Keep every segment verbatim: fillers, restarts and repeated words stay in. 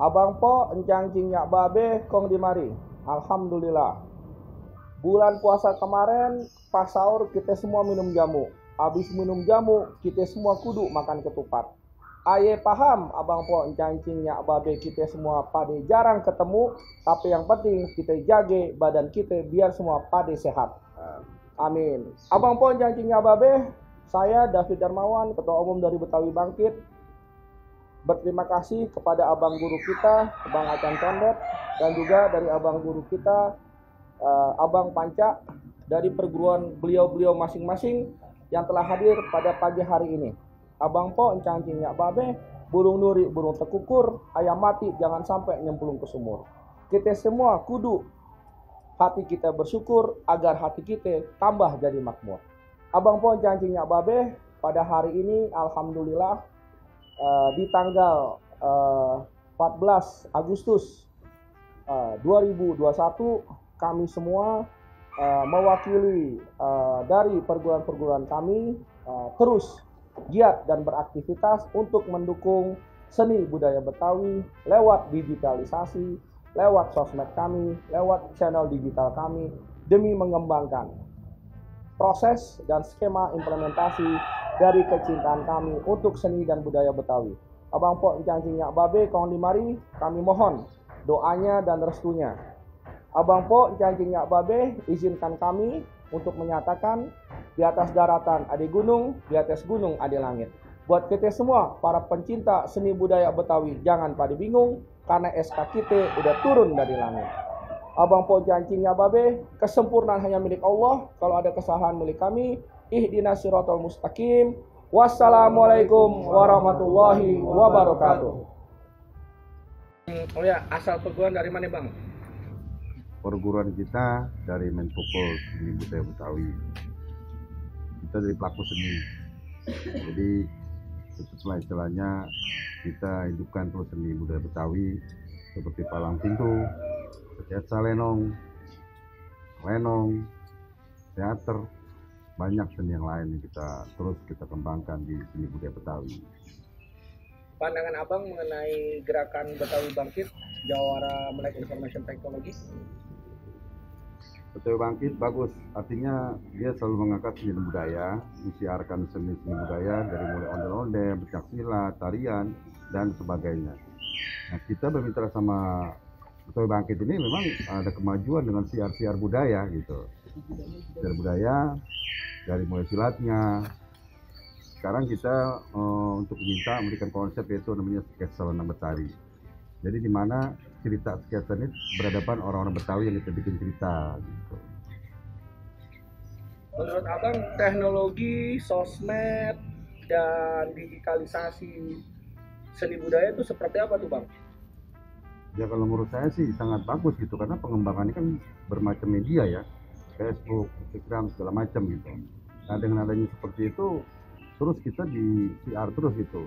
Abang po encang cingnya babe kong dimari. Alhamdulillah. Bulan puasa kemarin pas sahur kita semua minum jamu. Abis minum jamu kita semua kudu makan ketupat. Aye paham abang po encang cingnya babe kita semua pade jarang ketemu. Tapi yang penting kita jaga badan kita biar semua pade sehat. Amin. Abang po encang cingnya babe. Saya David Darmawan, Ketua Umum dari Betawi Bangkit. Berterima kasih kepada abang guru kita, Bang Acan Kondet, dan juga dari abang guru kita, uh, Abang Panca, dari perguruan beliau-beliau masing-masing yang telah hadir pada pagi hari ini. Abang po encang cingnya babe, burung nuri, burung tekukur, ayam mati jangan sampai nyemplung ke sumur. Kita semua kudu hati kita bersyukur agar hati kita tambah jadi makmur. Abang pon cingnya babe pada hari ini alhamdulillah eh, di tanggal eh, empat belas Agustus eh, dua ribu dua puluh satu kami semua eh, mewakili eh, dari perguruan-perguruan kami eh, terus giat dan beraktivitas untuk mendukung seni budaya Betawi lewat digitalisasi, lewat sosmed kami, lewat channel digital kami demi mengembangkan proses dan skema implementasi dari kecintaan kami untuk seni dan budaya Betawi. Abang po encang cingnya babe kong dimari, kami mohon doanya dan restunya. Abang po encang cingnya babe izinkan kami untuk menyatakan di atas daratan ada gunung, di atas gunung ada langit. Buat kita semua para pencinta seni budaya Betawi jangan pada bingung karena S K kita udah turun dari langit. Abang po jancingnya babe, kesempurnaan hanya milik Allah. Kalau ada kesalahan milik kami, ihdinas siratal mustaqim. Wassalamualaikum warahmatullahi wabarakatuh. Oh ya, asal perguruan dari mana bang? Perguruan kita dari Menpopol Seni Budaya Betawi. Kita dari pelaku seni. Jadi setelah istilahnya kita hidupkan terus seni budaya Betawi seperti palang pintu, jasa lenong, lenong, teater, banyak seni yang lain yang kita terus kita kembangkan di seni budaya Betawi. Pandangan abang mengenai gerakan Betawi Bangkit Jawara Melek Information Technology? Betawi Bangkit bagus, artinya dia selalu mengangkat seni budaya, mensiarkan seni-seni budaya dari mulai ondel-ondel, becak silat, tarian, dan sebagainya. Nah, kita bermitra sama Betawi Bangkit ini memang ada kemajuan dengan siar-siar budaya gitu. Siar budaya dari mulai silatnya. Sekarang kita uh, untuk minta memberikan konsep yaitu namanya sketsa lenong Betawi. Jadi di mana cerita sketsa ini berhadapan orang-orang Betawi yang kita bikin cerita gitu. Menurut abang teknologi, sosmed, dan digitalisasi seni budaya itu seperti apa tuh bang? Ya kalau menurut saya sih sangat bagus gitu karena pengembangannya kan bermacam media ya, Facebook, Instagram segala macam gitu. Nah dengan adanya seperti itu terus kita di P R terus gitu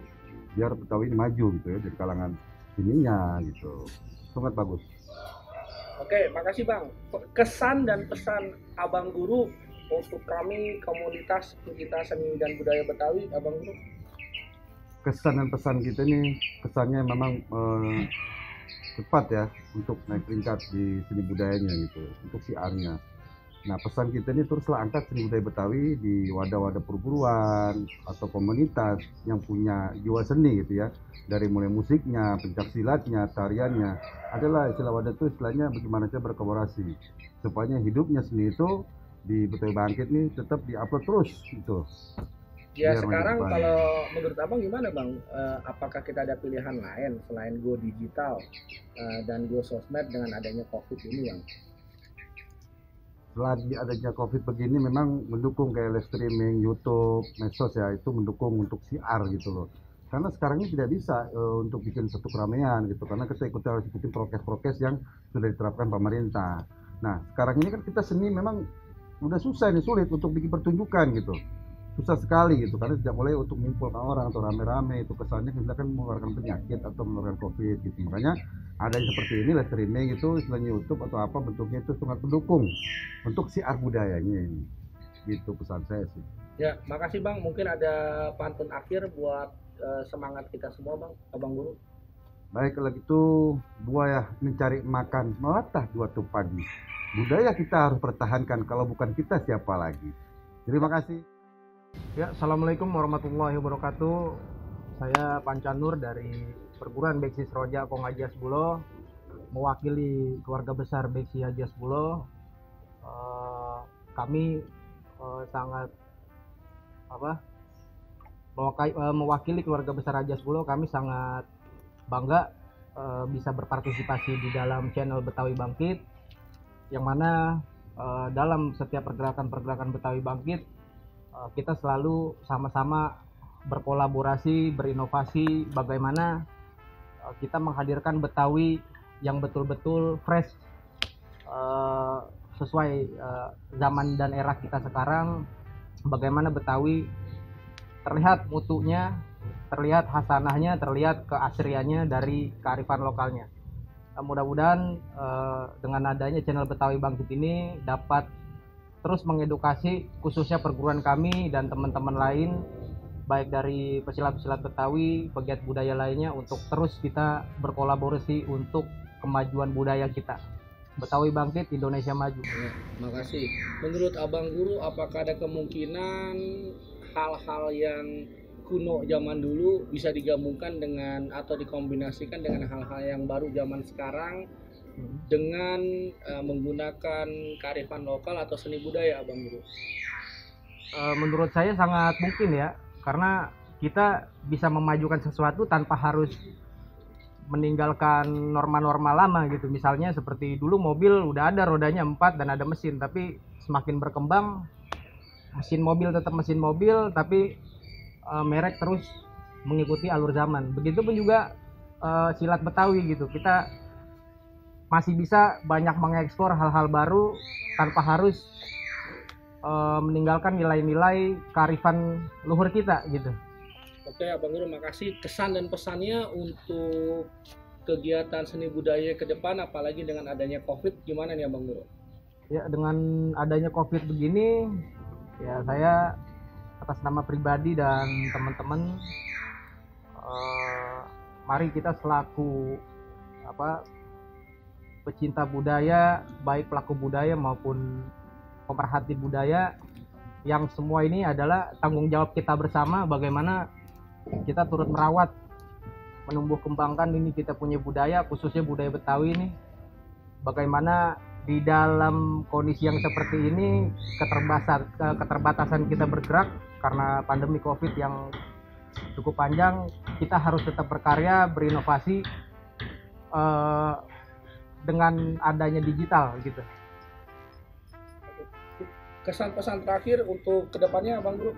biar Betawi ini maju gitu ya dari kalangan sininya gitu, sangat bagus. Oke, makasih bang. Kesan dan pesan abang guru untuk kami komunitas pecinta seni dan budaya Betawi, abang guru? Kesan dan pesan kita nih kesannya memang eh, cepat ya untuk naik peringkat di seni budayanya gitu, untuk siarnya. Nah pesan kita ini teruslah angkat seni budaya Betawi di wadah-wadah perguruan atau komunitas yang punya jiwa seni gitu ya, dari mulai musiknya, pencak silatnya, tariannya, adalah istilah wadah itu istilahnya bagaimana cara berkolaborasi supaya hidupnya seni itu di Betawi Bangkit nih tetap diupload terus gitu. Ya, biar sekarang menyepai. Kalau menurut abang gimana bang? Uh, apakah kita ada pilihan lain selain go digital uh, dan go sosmed dengan adanya COVID ini yang? Setelah adanya COVID begini memang mendukung kayak live streaming, YouTube, medsos ya, itu mendukung untuk siar gitu loh. Karena sekarang ini tidak bisa uh, untuk bikin satu keramaian gitu, karena kita ikuti harus ikuti prokes-prokes yang sudah diterapkan pemerintah. Nah sekarang ini kan kita seni memang udah susah nih, sulit untuk bikin pertunjukan gitu. Susah sekali gitu, karena tidak boleh untuk mengumpulkan orang atau rame-rame, itu kesannya kita kan mengeluarkan penyakit atau mengeluarkan COVID gitu. Makanya ada yang seperti ini live streaming itu, selain YouTube atau apa bentuknya itu sangat mendukung untuk siar budayanya ini. Gitu pesan saya sih. Ya, makasih Bang. Mungkin ada pantun akhir buat uh, semangat kita semua Bang, Abang Guru. Baik, kalau gitu dua ya mencari makan melatah dua tuh pagi. Budaya kita harus pertahankan, kalau bukan kita siapa lagi. Terima kasih. Ya, assalamualaikum warahmatullahi wabarakatuh. Saya Pancanur dari perguruan Beksi Seroja Kong Ajas Bulo, mewakili keluarga besar Beksi Ajas Bulo. Uh, kami uh, sangat apa? Mewakili keluarga besar Ajas Bulo, kami sangat bangga uh, bisa berpartisipasi di dalam channel Betawi Bangkit, yang mana uh, dalam setiap pergerakan-pergerakan Betawi Bangkit kita selalu sama-sama berkolaborasi, berinovasi bagaimana kita menghadirkan Betawi yang betul-betul fresh uh, sesuai uh, zaman dan era kita sekarang, bagaimana Betawi terlihat mutunya, terlihat hasanahnya, terlihat keasriannya dari kearifan lokalnya. Uh, mudah-mudahan uh, dengan adanya channel Betawi Bangkit ini dapat terus mengedukasi khususnya perguruan kami dan teman-teman lain, baik dari pesilat-pesilat Betawi, pegiat budaya lainnya, untuk terus kita berkolaborasi untuk kemajuan budaya kita. Betawi Bangkit, Indonesia Maju. Ya, terima kasih. Menurut Abang Guru, apakah ada kemungkinan hal-hal yang kuno zaman dulu bisa digabungkan dengan atau dikombinasikan dengan hal-hal yang baru zaman sekarang dengan uh, menggunakan kearifan lokal atau seni budaya, Abang Guru? Uh, menurut saya sangat mungkin ya, karena kita bisa memajukan sesuatu tanpa harus meninggalkan norma-norma lama gitu. Misalnya seperti dulu mobil udah ada rodanya empat dan ada mesin, tapi semakin berkembang mesin mobil tetap mesin mobil, tapi uh, merek terus mengikuti alur zaman. Begitupun juga uh, silat Betawi gitu, kita masih bisa banyak mengeksplor hal-hal baru tanpa harus uh, meninggalkan nilai-nilai kearifan luhur kita gitu. Oke, Abang Guru, makasih. Kesan dan pesannya untuk kegiatan seni budaya ke depan, apalagi dengan adanya COVID, gimana nih Abang Guru? Ya, dengan adanya COVID begini, ya saya atas nama pribadi dan teman-teman, uh, mari kita selaku apa? pecinta budaya, baik pelaku budaya maupun pemerhati budaya, yang semua ini adalah tanggung jawab kita bersama, bagaimana kita turut merawat, menumbuh kembangkan ini kita punya budaya, khususnya budaya Betawi ini. Bagaimana di dalam kondisi yang seperti ini, keterbatasan, keterbatasan kita bergerak karena pandemi COVID yang cukup panjang, kita harus tetap berkarya, berinovasi, eh, dengan adanya digital gitu. Kesan-pesan terakhir untuk kedepannya, Bang Guru?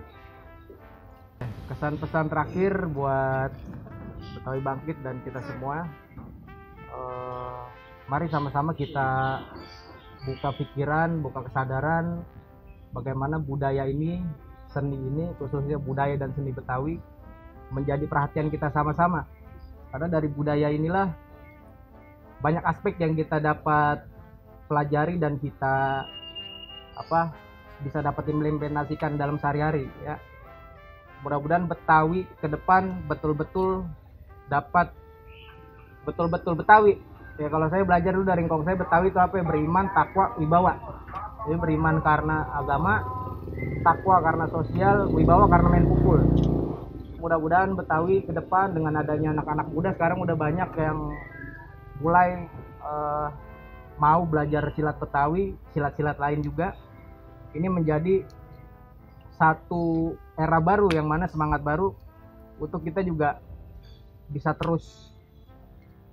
Kesan-pesan terakhir buat Betawi Bangkit dan kita semua, eh, mari sama-sama kita buka pikiran, buka kesadaran, bagaimana budaya ini, seni ini, khususnya budaya dan seni Betawi, menjadi perhatian kita sama-sama. Karena dari budaya inilah banyak aspek yang kita dapat pelajari dan kita apa bisa dapat implementasikan dalam sehari-hari ya. Mudah-mudahan Betawi ke depan betul-betul dapat betul-betul Betawi. Ya kalau saya belajar dulu dari ngkong saya, Betawi itu apa ya? Beriman, takwa, wibawa. Jadi beriman karena agama, takwa karena sosial, wibawa karena main pukul. Mudah-mudahan Betawi ke depan dengan adanya anak-anak muda sekarang udah banyak yang mulai uh, mau belajar silat Betawi, silat-silat lain juga. Ini menjadi satu era baru, yang mana semangat baru untuk kita juga bisa terus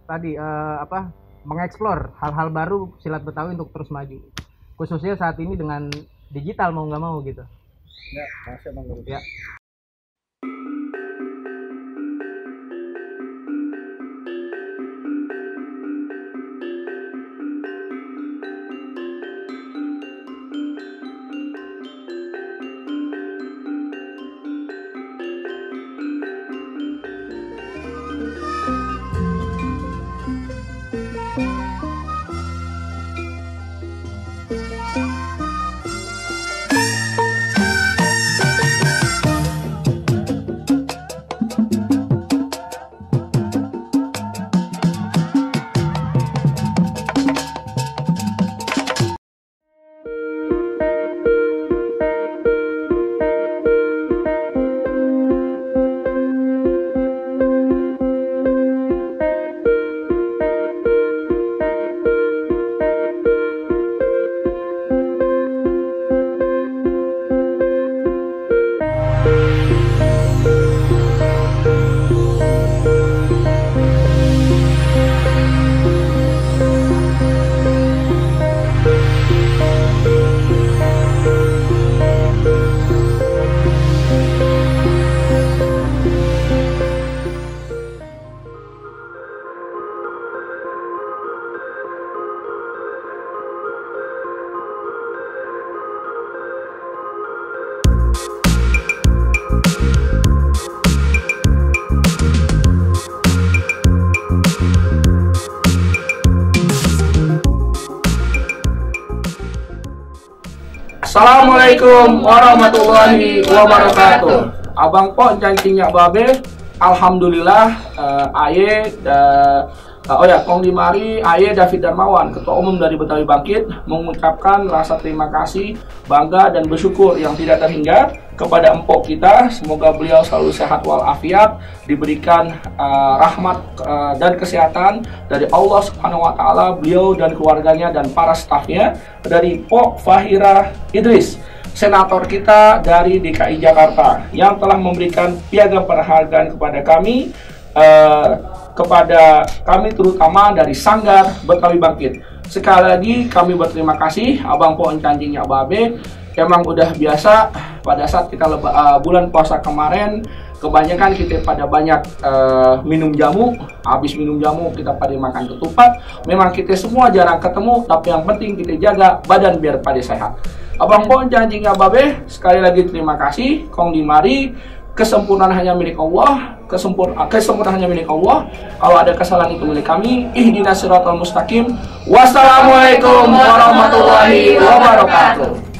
tadi eh, apa mengeksplor hal-hal baru silat Betawi untuk terus maju, khususnya saat ini dengan digital mau nggak mau gitu ya. Masih Bang Guru ya. Assalamualaikum warahmatullahi wabarakatuh. Abang po cangcinyak babe, alhamdulillah uh, aye da, uh, oh ya kong dimari aye David Darmawan, ketua umum dari Betawi Bangkit, mengucapkan rasa terima kasih, bangga dan bersyukur yang tidak terhingga kepada empok kita. Semoga beliau selalu sehat walafiat, diberikan uh, rahmat uh, dan kesehatan dari Allah Subhanahu wa taala, beliau dan keluarganya dan para stafnya. Dari Pok Fahira Idris, senator kita dari D K I Jakarta, yang telah memberikan piagam penghargaan kepada kami, eh, kepada kami terutama dari Sanggar Betawi Bangkit. Sekali lagi kami berterima kasih. Abang Pok Encangcingnya Babe, emang udah biasa pada saat kita leba, uh, bulan puasa kemarin, kebanyakan kita pada banyak uh, minum jamu. Habis minum jamu kita pada makan ketupat. Memang kita semua jarang ketemu, tapi yang penting kita jaga badan biar pada sehat. Abang Pon janjinya babe, sekali lagi terima kasih. Kong dimari, kesempurnaan hanya milik Allah, kesempurnaan, kesempurnaan hanya milik Allah. Kalau ada kesalahan itu milik kami. Ihdinas siratal mustaqim. Wassalamualaikum warahmatullahi wabarakatuh.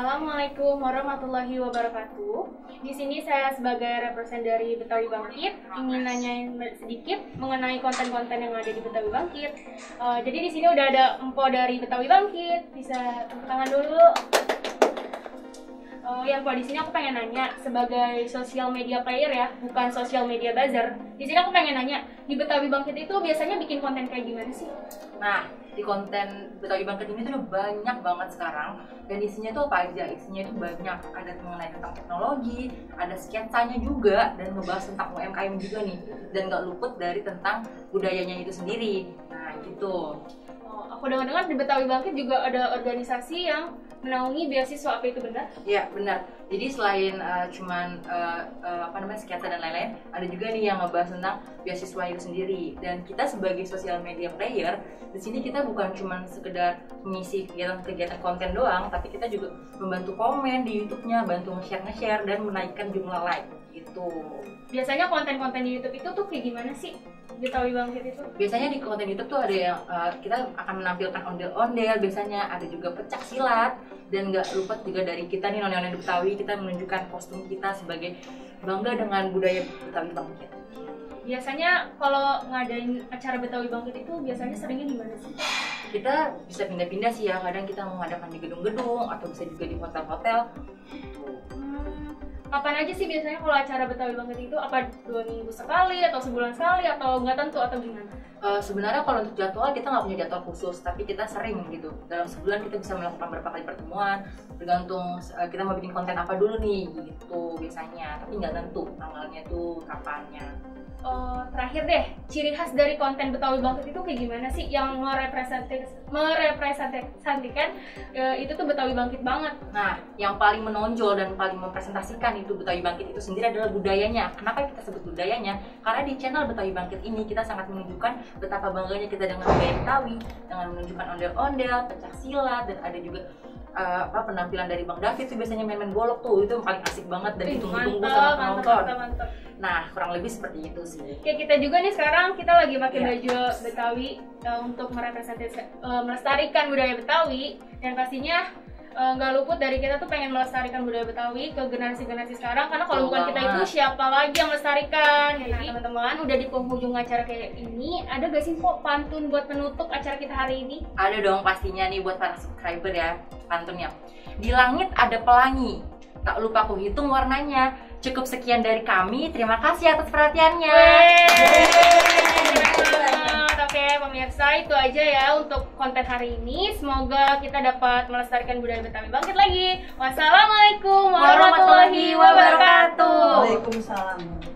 Assalamualaikum warahmatullahi wabarakatuh. Di sini saya sebagai represent dari Betawi Bangkit ingin nanyain sedikit mengenai konten-konten yang ada di Betawi Bangkit. Uh, jadi di sini udah ada empo dari Betawi Bangkit, bisa tepuk tangan dulu. Uh, yang kalau di sini aku pengen nanya sebagai social media player ya, bukan social media buzzer. Di sini aku pengen nanya, di Betawi Bangkit itu biasanya bikin konten kayak gimana sih? Nah, di konten Betawi Bangkit ini tuh banyak banget sekarang, dan isinya tuh apa aja? Isinya tuh banyak, ada mengenai tentang teknologi, ada sketsanya juga, dan ngebahas tentang U M K M juga nih, dan nggak luput dari tentang budayanya itu sendiri. Nah, gitu. Oh, aku dengar-dengar di Betawi Bangkit juga ada organisasi yang menaungi beasiswa, apa itu benar? Iya, benar. Jadi selain uh, cuman uh, uh, apa namanya sketsa dan lain-lain, ada juga nih yang ngebahas tentang beasiswa itu sendiri. Dan kita sebagai social media player di sini kita bukan cuman sekedar mengisi kegiatan-kegiatan konten doang, tapi kita juga membantu komen di YouTube-nya, bantu nge-share-nge-share dan menaikkan jumlah like gitu. Biasanya konten-konten di YouTube itu tuh kayak gimana sih? Betawi Bangkit itu? Biasanya di konten YouTube tuh ada yang uh, kita akan menampilkan ondel-ondel, biasanya ada juga pecak silat, dan nggak lupa juga dari kita nih noni-noni Betawi, kita menunjukkan kostum kita sebagai bangga dengan budaya Betawi Bangkit. Biasanya kalau ngadain acara Betawi Bangkit itu biasanya seringnya di mana sih? Kita bisa pindah-pindah sih ya, kadang kita mengadakan di gedung-gedung atau bisa juga di hotel-hotel. Kapan aja sih biasanya kalau acara Betawi Bangkit itu? Apa dua minggu sekali, atau sebulan sekali, atau nggak tentu, atau gimana? Uh, sebenarnya kalau untuk jadwal, kita nggak punya jadwal khusus, tapi kita sering gitu. Dalam sebulan kita bisa melakukan berapa kali pertemuan, tergantung uh, kita mau bikin konten apa dulu nih, gitu biasanya. Tapi nggak tentu tanggalnya tuh kapannya. Uh, terakhir deh, ciri khas dari konten Betawi Bangkit itu kayak gimana sih? Yang merepresentasikan uh, itu tuh Betawi Bangkit banget. Nah, yang paling menonjol dan paling mempresentasikan itu Betawi Bangkit itu sendiri adalah budayanya. Kenapa kita sebut budayanya? Karena di channel Betawi Bangkit ini kita sangat menunjukkan betapa bangganya kita dengan budaya Betawi, dengan menunjukkan ondel-ondel, pecah silat, dan ada juga uh, apa penampilan dari Bang David tuh biasanya main-main golok tuh, itu paling asik banget dan ditunggu-tunggu sama penonton. Nah, kurang lebih seperti itu sih. Kayak kita juga nih sekarang kita lagi pakai yeah. baju Betawi uh, untuk merepresentasikan, uh, melestarikan budaya Betawi, dan pastinya nggak uh, luput dari kita tuh pengen melestarikan budaya Betawi ke generasi-generasi sekarang, karena kalau bukan kita itu siapa lagi yang melestarikan. Nah teman-teman, udah di penghujung acara kayak ini, ada gak sih kok pantun buat penutup acara kita hari ini? Ada dong pastinya nih buat para subscriber ya pantunnya. Di langit ada pelangi, tak lupa aku hitung warnanya. Cukup sekian dari kami, terima kasih atas perhatiannya. Oke pemirsa, itu aja ya untuk konten hari ini. Semoga kita dapat melestarikan budaya Betawi Bangkit lagi. Wassalamualaikum warahmatullahi wabarakatuh. Waalaikumsalam.